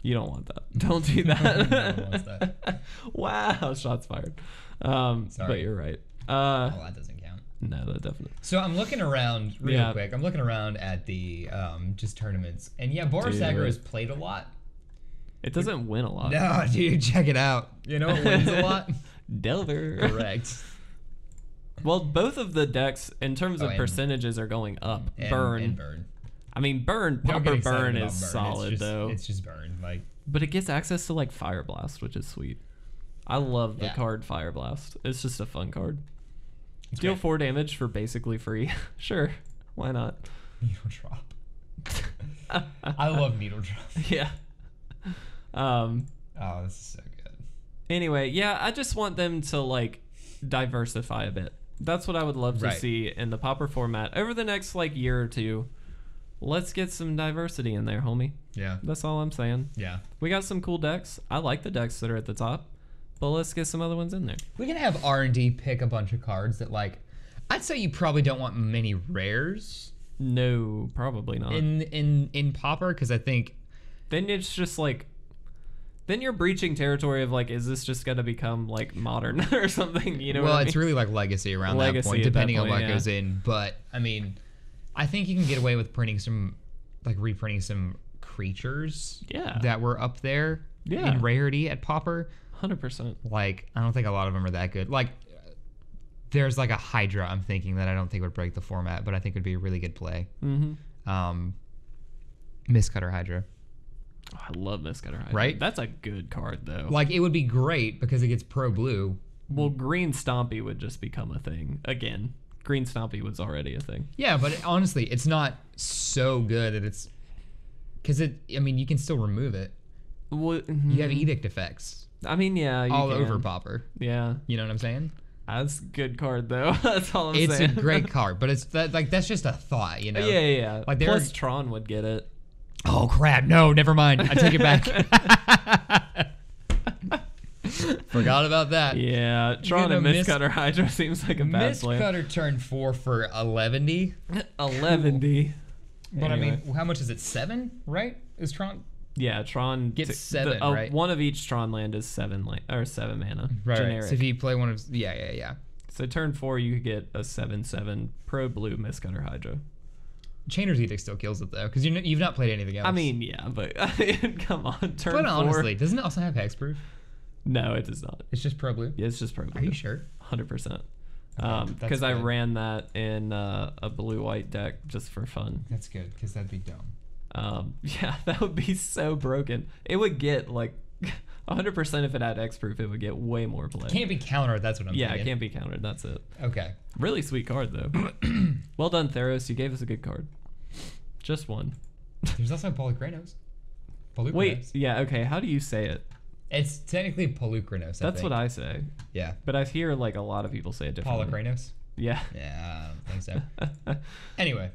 You don't want that. Don't do that. No one wants that. Wow, shots fired. Sorry. But you're right. Oh, that doesn't count. No, that definitely. So I'm looking around real quick. I'm looking around at the just tournaments, and yeah, Boros Aggro has played a lot. It doesn't win a lot. No, dude, check it out. You know, it wins a lot. Delver. Correct. Well, both of the decks, in terms of percentages, are going up. And burn. I mean, burn. Pauper burn is solid, though. It's just burn, like. But it gets access to like Fire Blast, which is sweet. I love the card Fire Blast. It's just a fun card. Deal 4 damage for basically free. Sure, why not? Needle Drop. I love Needle Drop. Yeah. Oh, this is so good. Anyway, yeah, I just want them to like diversify a bit. That's what I would love to see in the Pauper format over the next like year or two. Let's get some diversity in there, homie. Yeah. That's all I'm saying. Yeah. We got some cool decks. I like the decks that are at the top, but let's get some other ones in there. We can have R&D pick a bunch of cards that, like, I'd say you probably don't want many rares. No, probably not. In Pauper, because I think... Then it's just, like... Then you're breaching territory of, like, is this just going to become, like, modern or something? You know what I mean? Well, it's really, like, legacy around that point, depending on what goes in. But, I mean... I think you can get away with printing some, like reprinting some creatures that were up there in rarity at Pauper. 100%. Like, I don't think a lot of them are that good. Like, there's like a Hydra I'm thinking that I don't think would break the format, but I think would be a really good play. Mm-hmm. Mistcutter Hydra. Oh, I love Mistcutter Hydra. Right? That's a good card, though. Like, it would be great because it gets pro blue. Well, Green Stompy would just become a thing again. Green Stompy was already a thing. Yeah, but it, honestly, it's not so good that it's... Because it... I mean, you can still remove it. Well, you have Edict effects. I mean, yeah, you all can. Over Pauper. Yeah. You know what I'm saying? That's a good card, though. That's all I'm saying. It's a great card, but it's that, like that's just a thought, you know? Yeah, yeah, yeah. Like, plus, Tron would get it. Oh, crap. No, never mind. I take it back. Forgot about that. Yeah, Tron and Mistcutter Hydra seems like a bad plan. Mistcutter turn 4 for 11D. 11D. Cool. But anyway. I mean, how much is it? 7, right? Is Tron? Yeah, Tron gets 7. Right? One of each Tron land is 7 mana. Right. So if you play one of yeah. So turn 4, you could get a 7/7 pro blue Mistcutter Hydra. Chainer's Edict still kills it though, because you've not played anything else. I mean, yeah, but come on, turn 4. But honestly, doesn't it also have hexproof? No, it does not. It's just pro blue? Yeah, it's just pro blue. Are you sure? 100%. Because I ran that in a blue-white deck just for fun. That's good, because that'd be dumb. Yeah, that would be so broken. It would get, like, 100% if it had X-proof, it would get way more play. It can't be countered, that's what I'm thinking. Yeah, it can't be countered, that's it. Okay. Really sweet card, though. Well done, Theros. You gave us a good card. Just one. There's also Polukranos. Wait, yeah, okay, how do you say it? It's technically Polukranos. That's what I say. Yeah. But I hear like a lot of people say it differently. Polukranos? Yeah. Yeah, I don't think so. Anyway,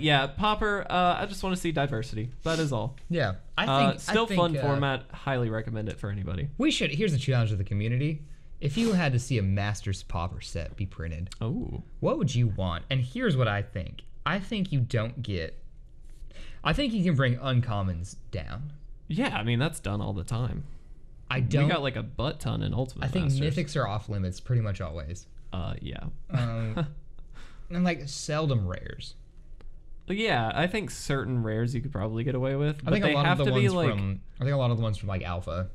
yeah, Pauper, I just want to see diversity. That is all. Yeah. I think still fun format, highly recommend it for anybody. We should here's a challenge to the community. If you had to see a Masters Pauper set be printed, what would you want? And here's what I think. I think you can bring uncommons down. Yeah, I mean that's done all the time. You got like a butt ton in Ultimate. I think Masters. Mythics are off limits pretty much always. Yeah. And like seldom rares. But yeah, I think certain rares you could probably get away with. But they have to be like. I think a lot of the ones from like Alpha.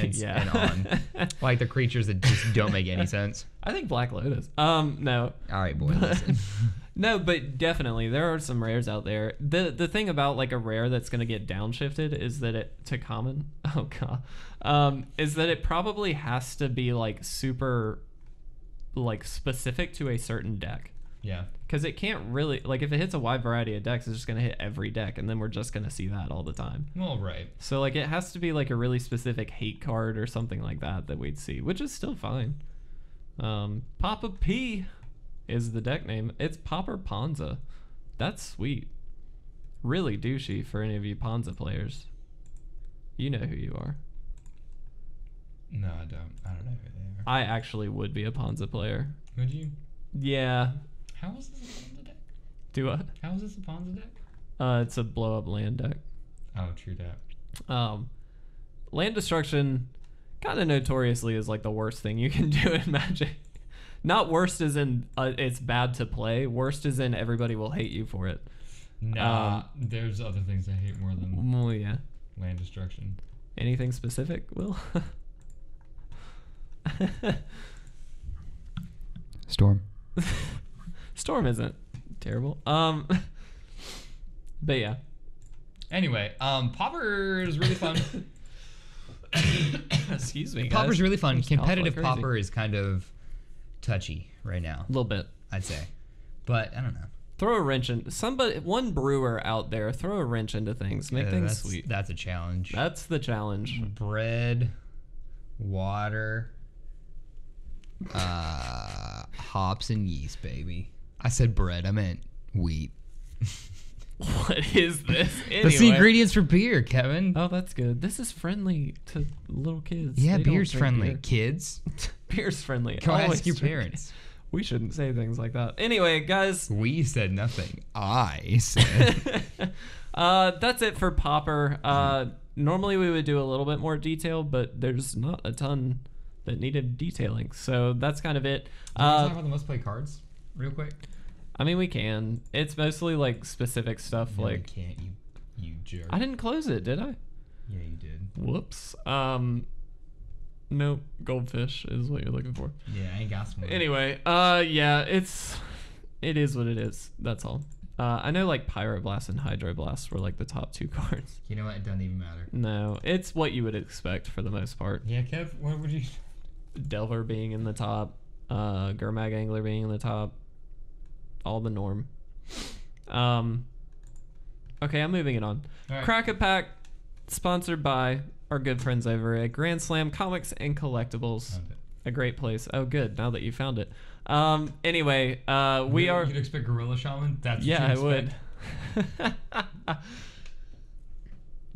And, yeah. And on. Like the creatures that just don't make any sense. I think Black Lotus. No. All right, boy. Listen. No, but definitely there are some rares out there. The thing about like a rare that's gonna get downshifted is that it to common. Oh god. Is that it probably has to be like super, like specific to a certain deck. Yeah. Because it can't really, like, if it hits a wide variety of decks, it's just going to hit every deck, and then we're just going to see that all the time. Well, right. So, like, it has to be, like, a really specific hate card or something like that that we'd see, which is still fine. Papa P is the deck name. It's Popper Ponza. That's sweet. Really douchey for any of you Ponza players. You know who you are. No, I don't. I don't know who they are. I actually would be a Ponza player. Would you? Yeah. How is this a Ponza deck? Do what? How is this a Ponza deck? It's a blow-up land deck. Oh, true that. Land destruction kind of notoriously is like the worst thing you can do in Magic. Not worst as in it's bad to play. Worst as in everybody will hate you for it. Nah, there's other things I hate more than land destruction. Anything specific, Will? Storm. Storm isn't terrible. But yeah. Anyway, Popper is really fun. Excuse me, guys. Popper's really fun. Competitive like Popper is kind of touchy right now. A little bit, I'd say. But I don't know. Throw a wrench in somebody. One brewer out there, throw a wrench into things. Make things sweet. That's a challenge. That's the challenge. Bread, water, hops and yeast, baby. I said bread. I meant wheat. What is this? Anyway. That's the ingredients for beer, Kevin. Oh, that's good. This is friendly to little kids. Yeah, beer's friendly. Beer. Kids. Beer's friendly. Go ask your parents. We shouldn't say things like that. Anyway, guys. We said nothing. I said. That's it for Popper. Normally we would do a little bit more detail, but there's not a ton that needed detailing, so that's kind of it. Can we talk about the most played cards real quick? I mean, we can. It's mostly like specific stuff. No, like you can't, you jerk. I didn't close it, did I? Yeah, you did. Whoops. No, goldfish is what you're looking for. Yeah, I ain't got some. Anyway, yeah, it is what it is. That's all. I know like Pyroblast and Hydroblast were like the top two cards. You know what? It doesn't even matter. No, it's what you would expect for the most part. Yeah, Kev, what would you? Delver being in the top, Gurmag Angler being in the top, all the norm. Okay, I'm moving it on. Right. Crack a Pack, sponsored by our good friends over at Grand Slam Comics and Collectibles. A great place. Oh, good. Now that you found it. Anyway, You'd expect Gorilla Shaman? That's I would.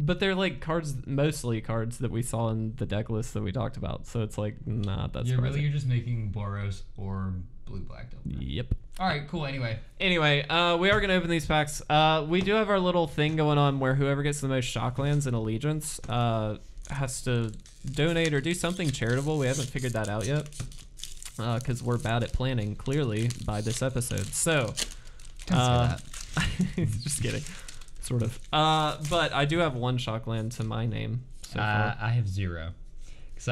But they're like cards, mostly cards that we saw in the deck list that we talked about. So it's like, nah, that's yeah, really, you're just making Boros or Blue-Black Delver. Yep. All right, cool. Anyway, we are going to open these packs. We do have our little thing going on where whoever gets the most Shocklands in Allegiance has to donate or do something charitable. We haven't figured that out yet because we're bad at planning, clearly, by this episode. So, don't say that. Just kidding. Sort of. But I do have one Shockland to my name. So far. I have zero. Because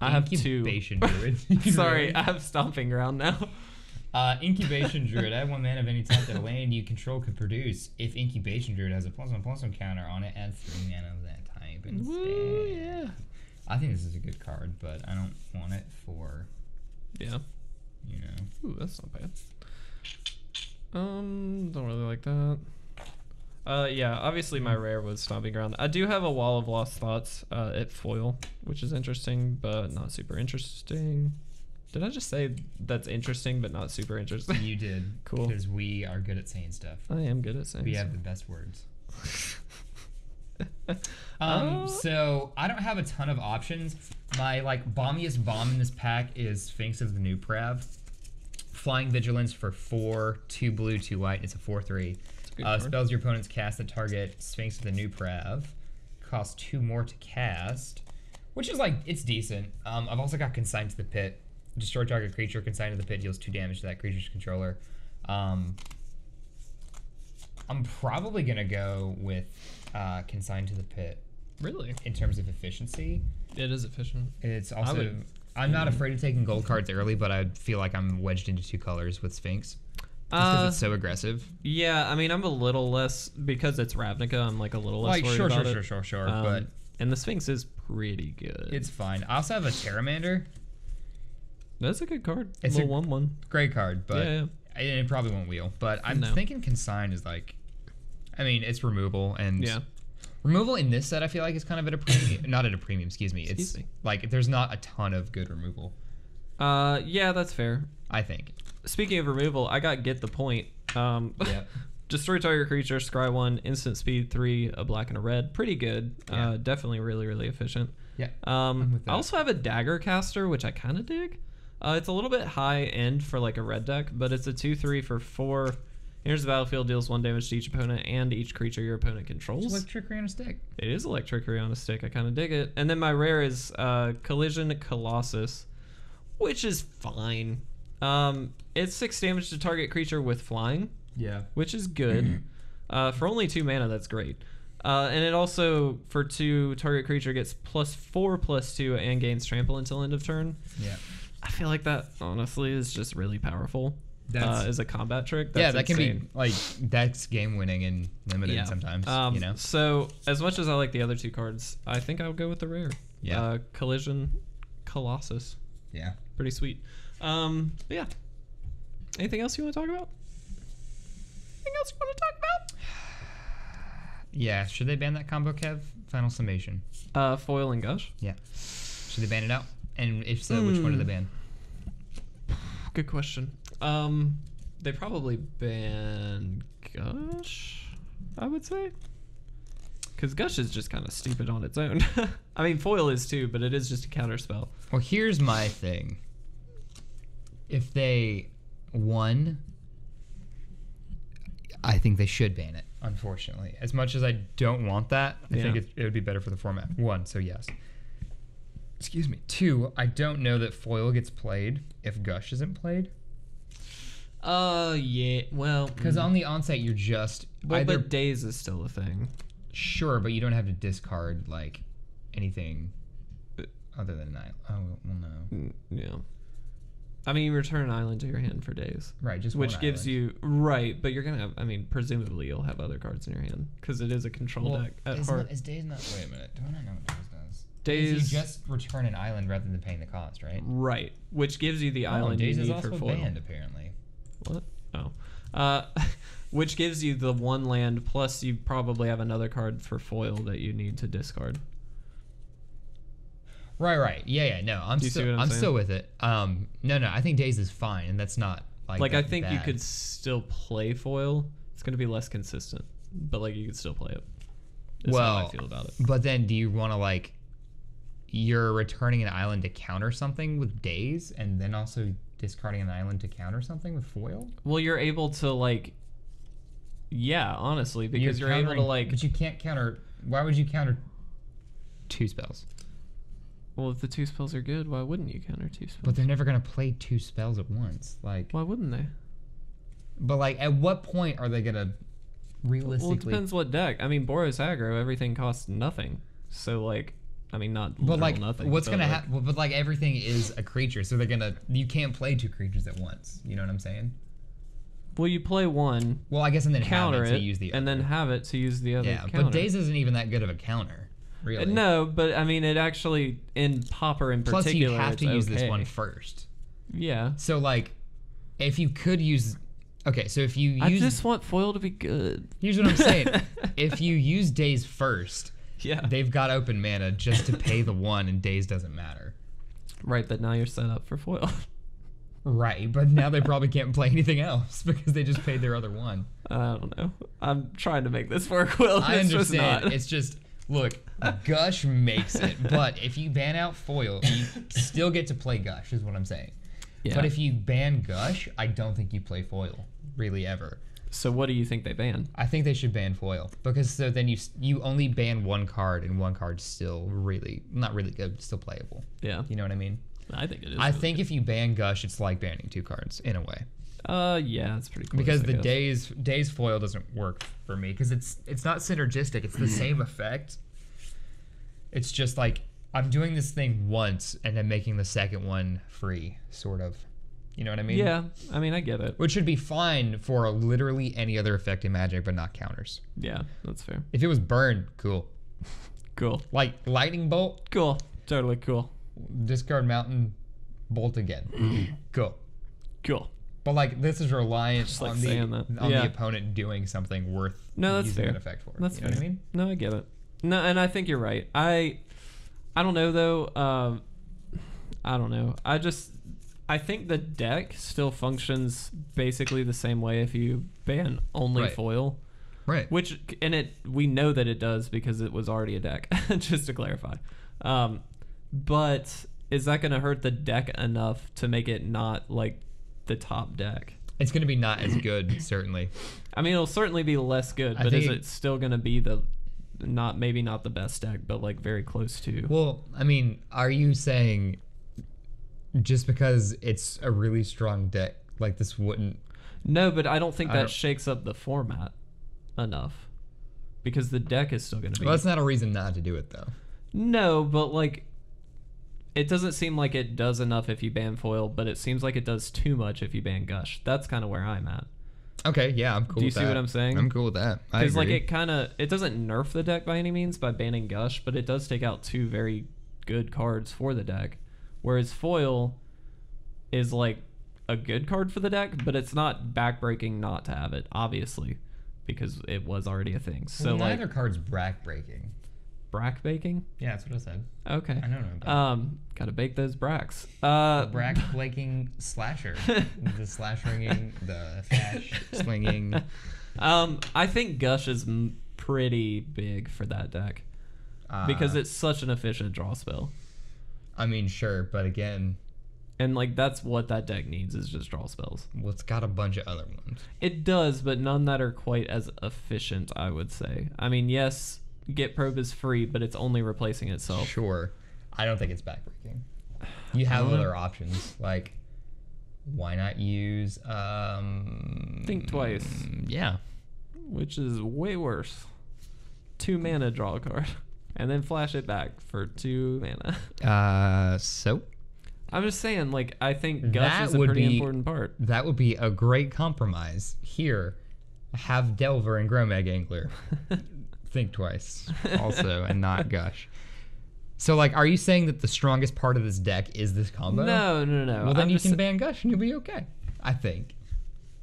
I have Incubation Druid. Sorry, I have Stomping Ground now. Incubation Druid. I have one mana of any type that a land you control could produce. If Incubation Druid has a +1/+1 counter on it, add 3 mana of that type instead. Ooh, yeah. I think this is a good card, but I don't want it for... Yeah. You know. Ooh, that's not bad. Don't really like that. Yeah, obviously my rare was Stomping Ground. I do have a Wall of Lost Thoughts at Foil, which is interesting, but not super interesting. Did I just say that's interesting, but not super interesting? You did. Cool. Because we are good at saying stuff. I am good at saying stuff. We have the best words. So I don't have a ton of options. My, like, bombiest bomb in this pack is Sphinx of the New Prav. Flying Vigilance for 4, 2 blue, 2 white. It's a 4/3. Spells your opponents cast that target Sphinx of the New Prav. Costs 2 more to cast, which is like, it's decent. I've also got Consigned to the Pit. Destroy target creature, Consigned to the Pit deals 2 damage to that creature's controller. I'm probably gonna go with Consigned to the Pit. Really? In terms of efficiency. It is efficient. It's also, I'm not afraid of taking gold cards early, but I feel like I'm wedged into two colors with Sphinx. Just because it's so aggressive. Yeah, I mean, I'm a little less, because it's Ravnica, I'm like a little less worried about it. Sure. And the Sphinx is pretty good. It's fine. I also have a Terramander. That's a good card. It's a 1-1. Great card, but it probably won't wheel. But I'm thinking Consign is like, I mean, it's removal, and removal in this set I feel like is kind of at a premium. Not at a premium, excuse me. It's like there's not a ton of good removal. Yeah, that's fair. I think. Speaking of removal, I got Get the Point. Destroy target creature, scry 1, instant speed 3, a black and a red. Pretty good. Definitely really, really efficient. Yeah. I also have a Dagger Caster, which I kind of dig. It's a little bit high end for like a red deck, but it's a 2/3 for 4. Enters the battlefield, deals 1 damage to each opponent and each creature your opponent controls. It's Electrickery on a stick. It is Electrickery on a stick. I kind of dig it. And then my rare is Collision Colossus, which is fine. It's 6 damage to target creature with flying. Yeah. Which is good. For only 2 mana, that's great. And it also, for 2, target creature gets +4/+2 and gains trample until end of turn. Yeah. I feel like that, honestly, is just really powerful. That is a combat trick. That's that can be, like, that's game-winning and limited sometimes, you know? So, as much as I like the other two cards, I think I'll go with the rare. Yeah. Collision Colossus. Yeah. Pretty sweet. Yeah. Anything else you want to talk about? Yeah, should they ban that combo, Kev? Final summation. Foil and Gush? Yeah. Should they ban it out? And if so, which one do they ban? Good question. They probably ban Gush, I would say. Because Gush is just kind of stupid on its own. I mean, Foil is too, but it is just a counterspell. Well, here's my thing. If they won, I think they should ban it, unfortunately. As much as I don't want that, I think it would be better for the format. 1, so yes. Excuse me. 2, I don't know that Foil gets played if Gush isn't played. Yeah. Well, because on the onset you're just but Daze is still a thing. Sure, but you don't have to discard like anything other than an island. Oh well, no. Yeah. I mean, you return an island to your hand for Daze. Right. Just which gives you but you're gonna have. I mean, presumably you'll have other cards in your hand because it is a control deck at heart. Is Daze not? Wait a minute. Do I not know what Daze does? Daze, you just return an island rather than paying the cost, right? Right. Which gives you the island you need for Foil. Daze is also banned, apparently. What? Oh. Which gives you the 1 land, plus you probably have another card for Foil that you need to discard. Right. Yeah, no. I'm still with it. No, I think Daze is fine, and that's not like I think bad. You could still play Foil. It's going to be less consistent, but like you could still play it. That's how I feel about it. But then do you want to like you're returning an island to counter something with Daze and then also discarding an island to counter something with Foil? Well, you're able to like honestly, because you're able to like but you can't counter. Why would you counter 2 spells? Well, if the 2 spells are good, why wouldn't you counter 2 spells? But they're never going to play 2 spells at once. Like why wouldn't they? But like at what point are they going to realistically? Well, it depends what deck. I mean, Boros Aggro, everything costs nothing. So like I mean, not but like nothing, what's gonna happen? Well, but like everything is a creature, so they're gonna. You can't play 2 creatures at once. You know what I'm saying? Well, you play 1. Well, I guess, and then counter it to use the other. And then have it to use the other. Yeah, counter. But Daze isn't even that good of a counter, really. No, but I mean, it actually in Pauper in particular. Plus, you have to use this 1 first. Yeah. So like, if you could use. Okay, so if you use. I just want Foil to be good. Here's what I'm saying: if you use Daze first. Yeah, they've got open mana just to pay the 1, and Daze doesn't matter. Right, but now you're set up for Foil. Right, but now they probably can't play anything else because they just paid their other 1. I don't know. I'm trying to make this work, Will. I understand. It's just look, Gush makes it, but if you ban out Foil, you still get to play Gush, is what I'm saying. Yeah. But if you ban Gush, I don't think you play Foil really ever. So what do you think they ban? I think they should ban Foil because so then you only ban 1 card and 1 card's still really not really good, still playable. Yeah, you know what I mean. I think it is. I think if you ban Gush, it's like banning 2 cards in a way. Yeah, it's pretty close. Because the day's foil doesn't work for me because it's not synergistic. It's the same effect. It's just like I'm doing this thing once and then making the second one free, sort of. You know what I mean? Yeah, I mean, I get it. Which should be fine for literally any other effect in Magic, but not counters. Yeah, that's fair. If it was burn, cool. Cool. Like lightning bolt? Cool. Totally cool. Discard mountain, bolt again. Cool. Cool. But like this is reliant just on, the opponent doing something worth using an effect for. That's fair. You know what I mean? No, I get it. No, and I think you're right. I don't know though. I don't know. I think the deck still functions basically the same way if you ban only foil. Right. Which, and we know that it does because it was already a deck, just to clarify. But is that going to hurt the deck enough to make it not like the top deck? It's going to be not as good, certainly. I mean, it'll certainly be less good, but is it still going to be the, maybe not the best deck, but like very close to? Well, I mean, are you saying just because it's a really strong deck, like this wouldn't? No, but I don't think that shakes up the format enough because the deck is still going to be. Well, that's not a reason not to do it though. No, but like it doesn't seem like it does enough if you ban foil, but it seems like it does too much if you ban gush. That's kind of where I'm at. Okay, yeah, I'm cool with that. Do you see what I'm saying? I'm cool with that. Because like it doesn't nerf the deck by any means by banning gush, but it does take out two very good cards for the deck, whereas foil is like a good card for the deck, but it's not backbreaking not to have it, obviously, because it was already a thing. So well, neither card's backbreaking. Brack baking? Yeah, that's what I said. Okay. I don't know. Gotta bake those bracks. Brack flaking slasher. The slash ringing, the fash swinging. I think Gush is pretty big for that deck because it's such an efficient draw spell. I mean, sure, but again. And like that's what that deck needs is just draw spells. Well, it's got a bunch of other ones. It does, but none that are quite as efficient, I would say. I mean, yes, Git Probe is free, but it's only replacing itself. Sure. I don't think it's backbreaking. You have other options. Like, why not use... Think Twice. Yeah. Which is way worse. 2 mana, draw a card. And then flash it back for 2 mana. So? I'm just saying, like, I think Gush is a pretty important part. That would be a great compromise. Here, have Delver and Gurmag Angler. Think Twice also and not Gush. So like, are you saying that the strongest part of this deck is this combo? No. Well, then you can ban Gush and you'll be okay. I think.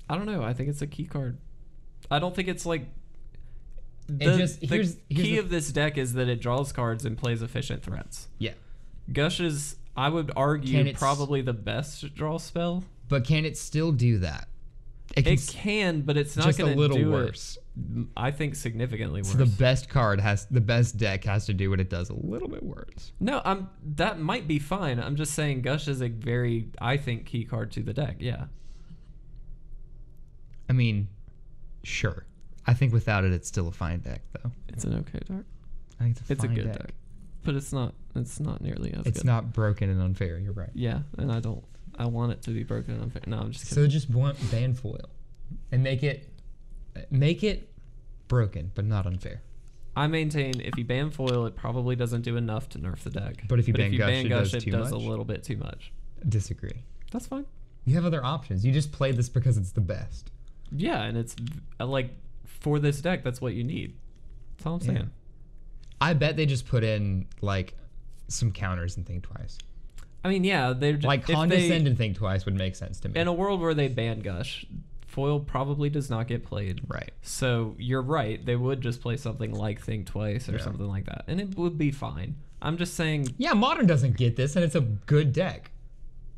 I don't know. I think it's a key card. I don't think it's like the key of this deck is that it draws cards and plays efficient threats. Yeah. Gush is, I would argue, probably the best draw spell. But can it still do that? It can, but it's not going to do worse. I think significantly worse. So the best card the best deck has to do what it does a little bit worse. No, that might be fine. I'm just saying Gush is a very, I think, key card to the deck. Yeah. I mean, sure. I think without it, it's still a fine deck, though. It's an okay deck. I think it's a good deck, but it's not nearly as good. It's not broken and unfair. You're right. Yeah, and I want it to be broken and unfair. No, I'm just kidding. So just ban foil and make it broken but not unfair. I maintain if you ban foil, it probably doesn't do enough to nerf the deck. But if you ban gush, it does a little bit too much. Disagree. That's fine. You have other options. You just play this because it's the best. Yeah, and it's like for this deck, that's what you need. That's all I'm saying. I bet they just put in like some counters and Think Twice. I mean, yeah, they're just like condescend and Think Twice would make sense to me. In a world where they ban Gush, foil probably does not get played. Right. So you're right. They would just play something like Think Twice or something like that, and it would be fine. I'm just saying. Yeah, Modern doesn't get this, and it's a good deck.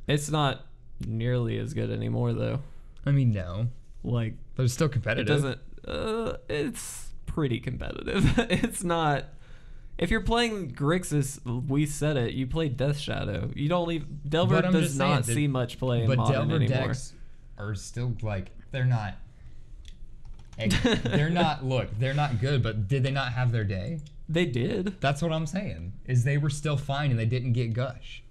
It's not nearly as good anymore, though. I mean, no. Like, they're still competitive. It doesn't. It's pretty competitive. It's not. If you're playing Grixis, we said it. You play Death Shadow. You don't leave. Delver does not see much play in Modern anymore. But Delver decks are still like they're not good. But did they not have their day? They did. That's what I'm saying. Is they were still fine and they didn't get Gush.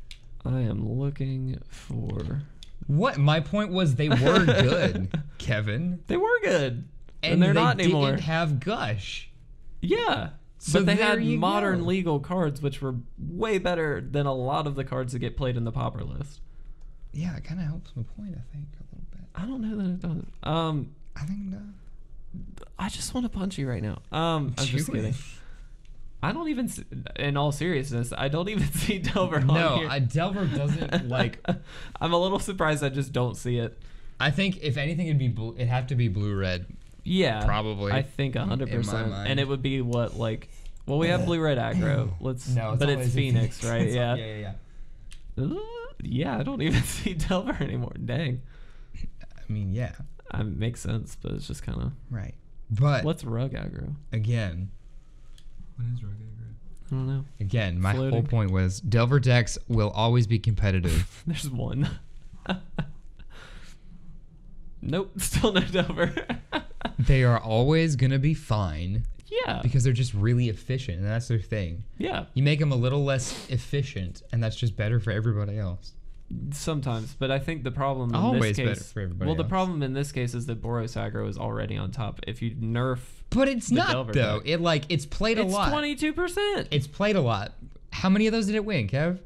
I am looking for What? My point was they were good, Kevin. They were good. And they're not anymore. Didn't have Gush. Yeah. So but they had modern legal cards, which were way better than a lot of the cards that get played in the popper list. Yeah, it kind of helps my point, I think, a little bit. I don't know that it does. I think no. I just want to punch you right now. I'm just kidding. I don't even, in all seriousness, I don't even see Delver on here. No, Delver doesn't, like... I'm a little surprised I just don't see it. I think, if anything, it'd be it'd have to be blue-red. Yeah. Probably. I think 100%. And it would be what, like... Well, we have blue-red aggro. Let's, but it's Phoenix, right? It's yeah. Yeah, I don't even see Delver anymore. Dang. I mean, yeah. It makes sense, but it's just kind of... Right. But... What's rug aggro? Again... What is rug aggro? I don't know. Again, my whole point was Delver decks will always be competitive. There's one. Nope, still no Delver. They are always gonna be fine. Yeah. Because they're just really efficient, and that's their thing. Yeah. You make them a little less efficient, and that's just better for everybody else. Sometimes, but I think the problem in this case, better for everybody else. The problem in this case is that Boros aggro is already on top. If you nerf, but it's not Delver though. Deck, it's played a lot. It's 22%. It's played a lot. How many of those did it win, Kev?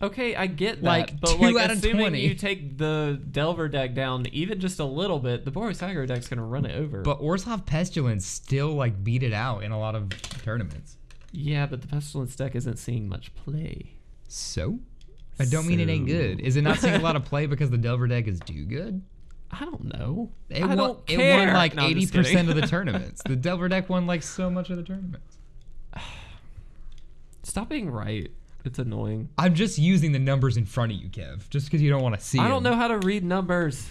Okay, I get that, like, but like assuming 20. You take the Delver deck down even just a little bit, the Boros aggro deck's gonna run it over. But Orzhov Pestilence still like beat it out in a lot of tournaments. Yeah, but the Pestilence deck isn't seeing much play. So. I don't mean it ain't good. Is it not seeing a lot of play because the Delver deck is too good? I don't know. It won like 80% of the tournaments. The Delver deck won like so much of the tournaments. Stop being right. It's annoying. I'm just using the numbers in front of you, Kev, just because you don't want to see it. I don't know how to read numbers.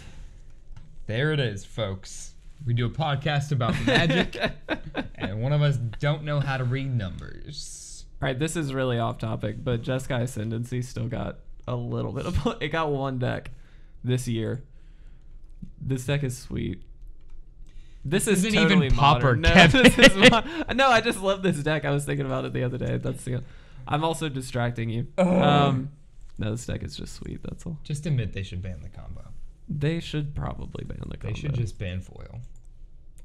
There it is, folks. We do a podcast about magic, and one of us don't know how to read numbers. All right, this is really off topic, but Jeskai Ascendancy still got a little bit of play. It got one deck this year. This deck is sweet. This isn't totally even popper. No, no, I just love this deck. I was thinking about it the other day. That's the. I'm also distracting you. No, this deck is just sweet. That's all. Just admit they should ban the combo. They should probably ban the combo. They should just ban foil,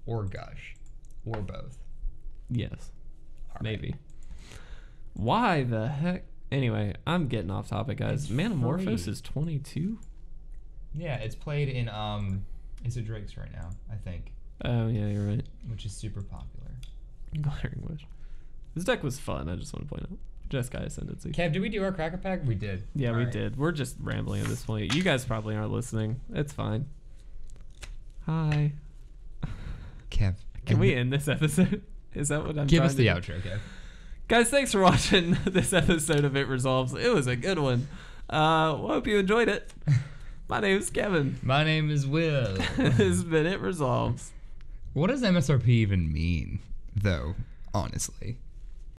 or Gush, or both. Yes, right. Maybe. Why the heck? Anyway, I'm getting off topic, guys. Manamorphos is 22? Yeah, it's played in, it's at Drake's right now, I think. Oh, yeah, you're right. Which is super popular. Glaring Wish. This deck was fun, I just want to point out. Jeskai Ascendancy. Kev, did we do our Cracker Pack? We did. Yeah, all we did. We're just rambling at this point. You guys probably aren't listening. It's fine. Hi. Kev. Can we end this episode? Is that what I'm Give us the outro, Kev. Guys, thanks for watching this episode of It Resolves. It was a good one. Hope you enjoyed it. My name is Kevin. My name is Will. This has been It Resolves. What does MSRP even mean, though, honestly?